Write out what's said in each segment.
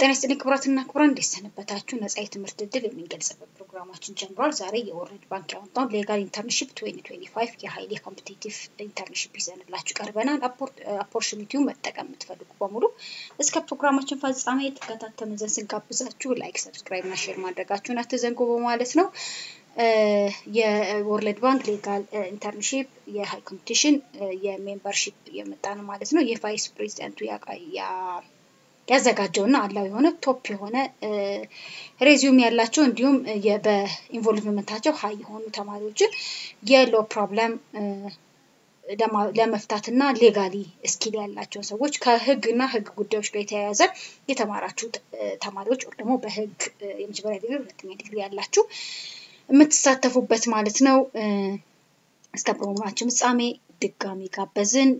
تنسني كبرتنا كبران لسنا بتاعتنا زي تمرت الدل من جلسة بالبرنامج جنرال زارية وورد بانك عن طن لقال إنترنشيب 2025 كهايلي كومبتيتيف إنترنشيب بيزن الله تجار بنان أبورشنيتي ومتقام متفلق بمرو إسك برنامج فاز عميت كتات تمزن سنكاب بزاتشو لايك سبسكرايب نشر ما درجاتنا تزنكو بمالسنا يا وورلد بانك لقال إنترنشيب يا هاي كومبتيشن يا ممبرشيب يا متانا مالسنا يا فايس بريزيدنت ويا ያዘጋጀውና አላው የሆነ ቶፕ የሆነ ሬዚዩም ያላቸው እንዲሁም በኢንቮልቭመንታቸው ሃይ የሆኑ ተማሪዎች የሎ ፕሮብለም ለመፍታትና ሌጋሊ ስኪል ያላቸው ሰዎች ከህግና ህግ ጉዳዮች ጋር ተያያዘ የተማራችሁ ተማሪዎች ወይ ደግሞ በህግ የመጀመሪያ ዲግሪ ሁለተኛ ዲግሪ ያላችሁ የምትሳተፉበት ማለት ነው እስከ ፕሮግራማችን ፍጻሜ ድጋሚ ጋበዝን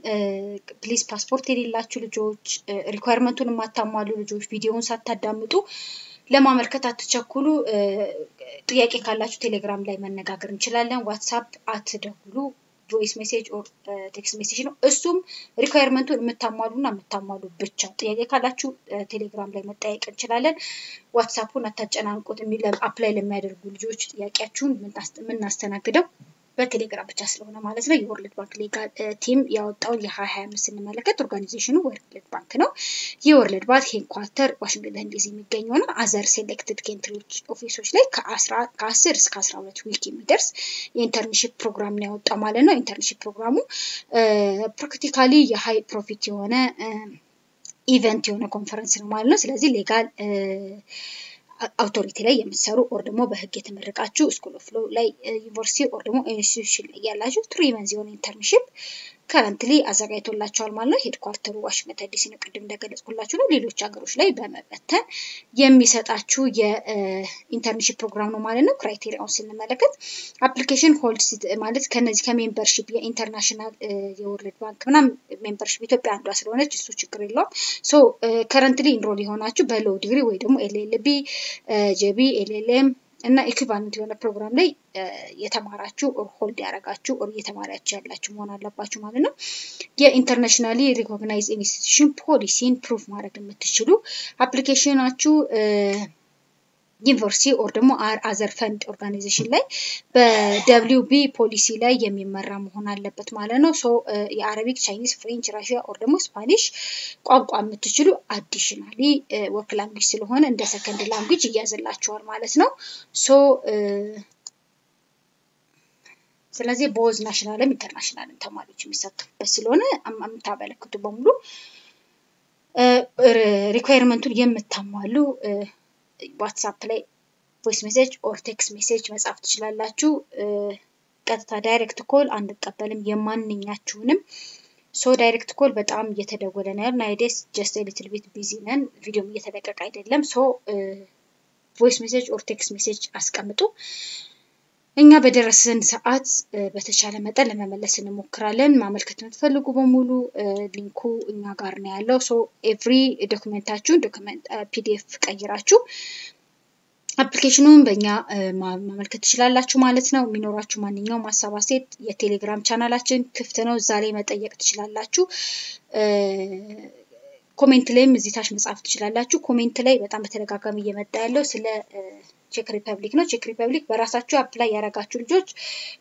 ፕሊዝ ፓስፖርት የሌላችሁ ልጆች ሪኳየርመንቱን ማታሟሉ ልጆች ቪዲዮውን ሳታዳምጡ ለማመልከት አትቸኩሉ ጥያቄ ካላችሁ ቴሌግራም ላይ መነጋገር እንችላለን WhatsApp አትደውሉ ቮይስ ሜሴጅ ኦር ቴክስት ሜሴጅ ነው እሱም ሪኳየርመንቱን የምታሟሉ ብቻ ጥያቄ ካላችሁ ቴሌግራም ላይ መጠየቅ እንችላለን WhatsApp-ን አታጨናንቁት የሚል አፕላይ ለሚያደርጉ ልጆች ጥያቄያችሁን ምናስተናግደው በቴሌግራም ብቻ ስለሆነ ማለት ነው የወርልድ ባንክ ሌጋል ቲም ያወጣው የ2025 ስንመለከት ኦርጋናይዜሽኑ ወርልድ ባንክ ነው የወርልድ ባንክ ሄድኳርተር ዋሽንግተን ዲሲ የሚገኘው ነው አዘር ሴሌክትድ ኬንትሪዎች ኦፊሶች ላይ ከ10 እስከ 12 ዊክ የሚደርስ የኢንተርንሺፕ ፕሮግራም ነው ያወጣው ማለት ነው ኢንተርንሺፕ ፕሮግራሙ ፕራክቲካሊ የሃይ ፕሮፊት የሆነ ኢቨንት የሆነ ኮንፈረንስ ነው ማለት ነው ስለዚህ ሌጋል አውቶሪቲ ላይ የሚሰሩ ኦር ደግሞ በህግ የተመረቃችሁ ስኩል ኦፍ ሎው ላይ ዩኒቨርሲቲ ኦር ደግሞ ኢንስቲትዩሽን ላይ ያላችሁ 3 መንዝ የሆነ ኢንተርንሺፕ ካረንትሊ አዘጋጅቶላችኋል ማለት ነው ሄድኳርተሩ ዋሽንግተን ዲሲ ነው ቅድም እንደገለጽኩላችሁ ነው ሌሎች ሀገሮች ላይ በመበተን የሚሰጣችሁ የኢንተርንሺፕ ፕሮግራም ነው ማለት ነው ክራይቴሪያውን ስንመለከት አፕሊኬሽን ሆልድስ ማለት ከነዚህ ከሜምበርሺፕ የኢንተርናሽናል የወርልድ ባንክ እና ሜምበርሺፕ ኢትዮጵያ አንዷ ስለሆነች እሱ ችግር የለውም ሶ ካረንትሊ ኢንሮል የሆናችሁ በሎው ዲግሪ ወይ ደግሞ LLB ጀቢ LLM እና ኢኩቫለንት የሆነ ፕሮግራም ላይ የተማራችሁ ኦር ሆልድ ያረጋችሁ ኦር የተማራችሁ ያላችሁ መሆን አለባችሁ ማለት ነው የኢንተርናሽናሊ ሪኮግናይዝ ኢንስቲትዩሽን ፖሊሲን ፕሩፍ ማድረግ የምትችሉ አፕሊኬሽናችሁ ዩኒቨርሲቲ ኦር ደግሞ አዘር ፈንድ ኦርጋናይዜሽን ላይ በWB ፖሊሲ ላይ የሚመራ መሆን አለበት ማለት ነው ሶ የአረቢክ ቻይኒስ ፍሬንች ራሺያ ኦር ደግሞ ስፓኒሽ ቋንቋ የምትችሉ አዲሽናሊ ወርክ ላንጉጅ ስለሆነ እንደ ሰከንድ ላንጉጅ ይያዘላችኋል ማለት ነው ሶ ስለዚህ ቦዝ ናሽናልም ኢንተርናሽናልም ተማሪዎች የሚሳተፉበት ስለሆነ አምታበለክቱ በሙሉ ሪኳየርመንቱን የምታሟሉ WhatsApp ላይ voice message or text message መጻፍ ትችላላችሁ ቀጥታ direct call አንቀበልም የማንኛችሁንም ሶ direct call በጣም እየተደወለ ነው ናይዴስ just a little bit busy ነን ቪዲዮም እየተለቀቀ አይደለም ሶ voice message or text message አስቀምጡ እኛ በደረሰን ሰዓት በተቻለ መጠን ለመመለስ እንሞክራለን ማመልከት የምትፈልጉ በሙሉ ሊንኩ እኛ ጋር ነው ያለው ሶ ኤቭሪ ዶክመንታችሁን ዶክመንት PDF ቀይራችሁ አፕሊኬሽኑን በእኛ ማመልከት ትችላላችሁ ማለት ነው ሚኖራችሁ ማንኛውም ማሳባሴት የቴሌግራም ቻናላችን ክፍት ነው እዛ ላይ መጠየቅ ትችላላችሁ ኮሜንት ላይም እዚህ ታች መጻፍ ትችላላችሁ ኮሜንት ላይ በጣም በተደጋጋሚ እየመጣ ያለው ስለ ቼክ ሪፐብሊክ ነው ቼክ ሪፐብሊክ በራሳችሁ አፕላይ ያረጋችሁ ልጆች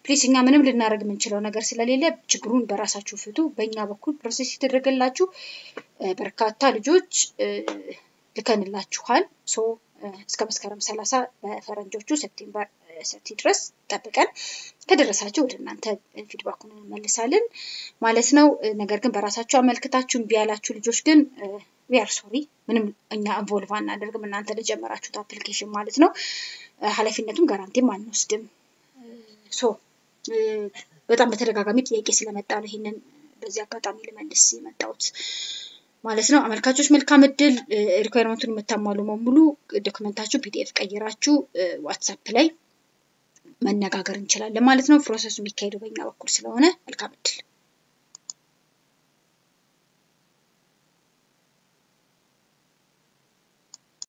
ፕሊስ እኛ ምንም ልናረግ ምንችለው ነገር ስለሌለ ችግሩን በራሳችሁ ፍቱ በእኛ በኩል ፕሮሰስ ይደረግላችሁ በርካታ ልጆች ልከንላችኋል ሶ እስከ መስከረም 30 በፈረንጆቹ ሴፕቴምበር 30 ድረስ ተጠብቀን ከደረሳችሁ እናንተ ፊድባኩን እንመልሳለን ማለት ነው ነገር ግን በራሳችሁ አመልክታችሁ ቢያላችሁ ልጆች ግን we are sorry ምንም እኛ ኢንቮልቭ አናደርግም እናንተ ለጀመራችሁት አፕሊኬሽን ማለት ነው ኃላፊነቱን ጋራንቲ ማንወስድም ሶ በጣም በተደጋጋሚ ጥያቄ ስለመጣ ነው ይሄንን በዚህ አጋጣሚ ለመልስ የመጣውት ማለት ነው አመልካቾች መልካም እድል ሪኳየርመንቱን መታማሉ መሙሉ ዶክመንታችሁ PDF ቀይራችሁ WhatsApp ላይ መነጋገር እንችላለን ማለት ነው ፕሮሰሱን ቢካሄዱ በእኛ በኩል ስለሆነ መልካም እድል